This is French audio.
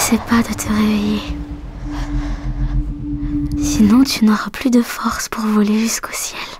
N'essaie pas de te réveiller. Sinon, tu n'auras plus de force pour voler jusqu'au ciel.